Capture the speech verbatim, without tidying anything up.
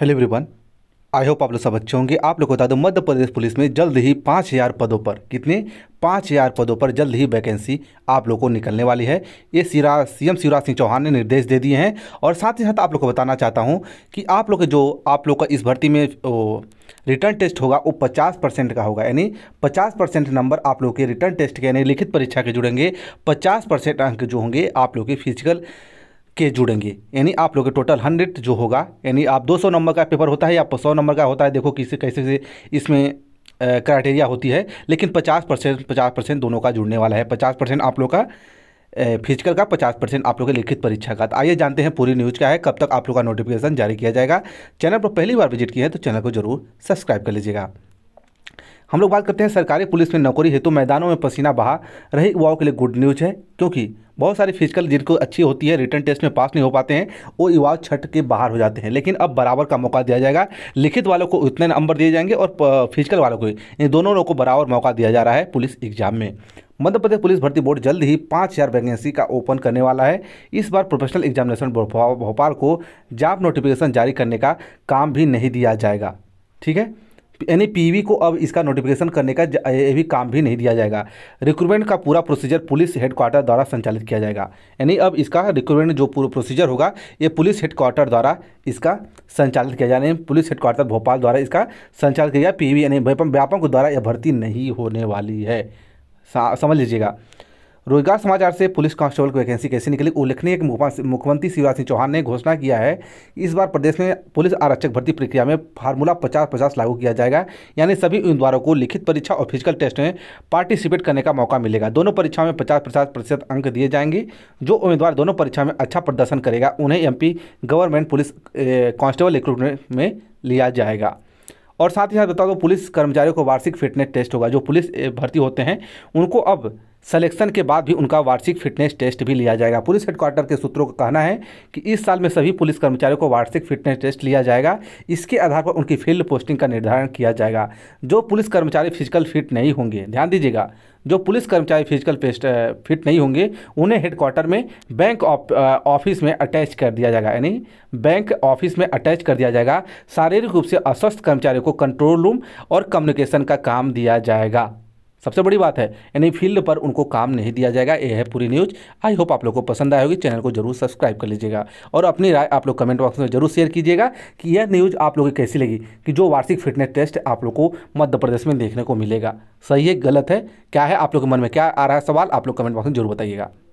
Hello everyone, I hope आप लोग सब अच्छे होंगे। आप लोग को बता दूं, मध्य प्रदेश पुलिस में जल्द ही पाँच हज़ार पदों पर कितने पाँच हज़ार पदों पर जल्द ही वैकेंसी आप लोगों को निकलने वाली है। ये शिवराज सीएम शिवराज सिंह चौहान ने निर्देश दे दिए हैं। और साथ ही साथ आप लोग को बताना चाहता हूं कि आप लोग के जो आप लोग का इस भर्ती में रिटर्न टेस्ट होगा वो पचास परसेंट का होगा, यानी पचास परसेंट नंबर आप लोग के रिटर्न टेस्ट के यानी लिखित परीक्षा के जुड़ेंगे। पचास परसेंट अंक जो होंगे आप लोग के फिजिकल के जुड़ेंगे, यानी आप लोग के टोटल हंड्रेड जो होगा, यानी आप दो सौ नंबर का पेपर होता है या सौ नंबर का होता है, देखो किसी कैसे से इसमें क्राइटेरिया होती है, लेकिन पचास परसेंट पचास परसेंट दोनों का जुड़ने वाला है। पचास परसेंट आप लोग का फिजिकल का, पचास परसेंट आप लोग के लिखित परीक्षा का। तो आइए जानते हैं पूरी न्यूज़ क्या है, कब तक आप लोग का नोटिफिकेशन जारी किया जाएगा। चैनल पर पहली बार विजिट किया है तो चैनल को जरूर सब्सक्राइब कर लीजिएगा। हम लोग बात करते हैं, सरकारी पुलिस में नौकरी हेतु मैदानों में पसीना बहा रहे युवाओं के लिए गुड न्यूज़ है, क्योंकि बहुत सारे फिजिकल जिनको अच्छी होती है रिटर्न टेस्ट में पास नहीं हो पाते हैं वो युवा छठ के बाहर हो जाते हैं, लेकिन अब बराबर का मौका दिया जाएगा। लिखित वालों को उतने नंबर दिए जाएंगे और फिजिकल वालों को, इन दोनों लोगों को बराबर मौका दिया जा रहा है पुलिस एग्जाम में। मध्य प्रदेश पुलिस भर्ती बोर्ड जल्द ही पाँच हज़ार वैकेंसी का ओपन करने वाला है। इस बार प्रोफेशनल एग्जामिनेशन भोपाल को जॉब नोटिफिकेशन जारी करने का काम भी नहीं दिया जाएगा, ठीक है, यानी पीवी को अब इसका नोटिफिकेशन करने का ये भी काम भी नहीं दिया जाएगा। रिक्रूटमेंट का पूरा प्रोसीजर पुलिस हेडक्वार्टर द्वारा संचालित किया जाएगा, यानी अब इसका रिक्रूटमेंट जो पूरा प्रोसीजर होगा ये पुलिस हेडक्वार्टर द्वारा इसका संचालित किया जाए, पुलिस हेडक्वार्टर भोपाल द्वारा इसका संचालित किया जाए। पीवी यानी व्यापम व्यापम के द्वारा यह भर्ती नहीं होने वाली है, समझ लीजिएगा। रोजगार समाचार से पुलिस कांस्टेबल की वैकेंसी कैसे निकली, उल्लेखनीय कि मुख्यमंत्री शिवराज सिंह चौहान ने घोषणा किया है कि इस बार प्रदेश में पुलिस आरक्षक भर्ती प्रक्रिया में फार्मूला पचास पचास लागू किया जाएगा, यानी सभी उम्मीदवारों को लिखित परीक्षा और फिजिकल टेस्ट में पार्टिसिपेट करने का मौका मिलेगा। दोनों परीक्षाओं में पचास पचास प्रतिशत अंक दिए जाएंगे। जो उम्मीदवार दोनों परीक्षा में अच्छा प्रदर्शन करेगा उन्हें M P government police constable recruitment में लिया जाएगा। और साथ ही साथ बता दो, पुलिस कर्मचारियों को वार्षिक फिटनेस टेस्ट होगा। जो पुलिस भर्ती होते हैं उनको अब सिलेक्शन के बाद भी उनका वार्षिक फिटनेस टेस्ट भी लिया जाएगा। पुलिस हेडक्वार्टर के सूत्रों का कहना है कि इस साल में सभी पुलिस कर्मचारियों को वार्षिक फिटनेस टेस्ट लिया जाएगा। इसके आधार पर उनकी फील्ड पोस्टिंग का निर्धारण किया जाएगा। जो पुलिस कर्मचारी फिजिकल फिट नहीं होंगे, ध्यान दीजिएगा, जो पुलिस कर्मचारी फिजिकल फिट नहीं होंगे उन्हें हेडक्वार्टर में बैंक ऑफिस में अटैच कर दिया जाएगा, यानी बैंक ऑफिस में अटैच कर दिया जाएगा। शारीरिक रूप से अस्वस्थ कर्मचारियों को कंट्रोल रूम और कम्युनिकेशन का काम दिया जाएगा। सबसे बड़ी बात है, यानी फील्ड पर उनको काम नहीं दिया जाएगा। यह है पूरी न्यूज़। आई होप आप लोगों को पसंद आए होगी। चैनल को जरूर सब्सक्राइब कर लीजिएगा और अपनी राय आप लोग कमेंट बॉक्स में जरूर शेयर कीजिएगा कि यह न्यूज़ आप लोगों को कैसी लगी, कि जो वार्षिक फिटनेस टेस्ट आप लोग को मध्य प्रदेश में देखने को मिलेगा सही है, गलत है, क्या है, आप लोग के मन में क्या आ रहा है सवाल, आप लोग कमेंट बॉक्स में जरूर बताइएगा।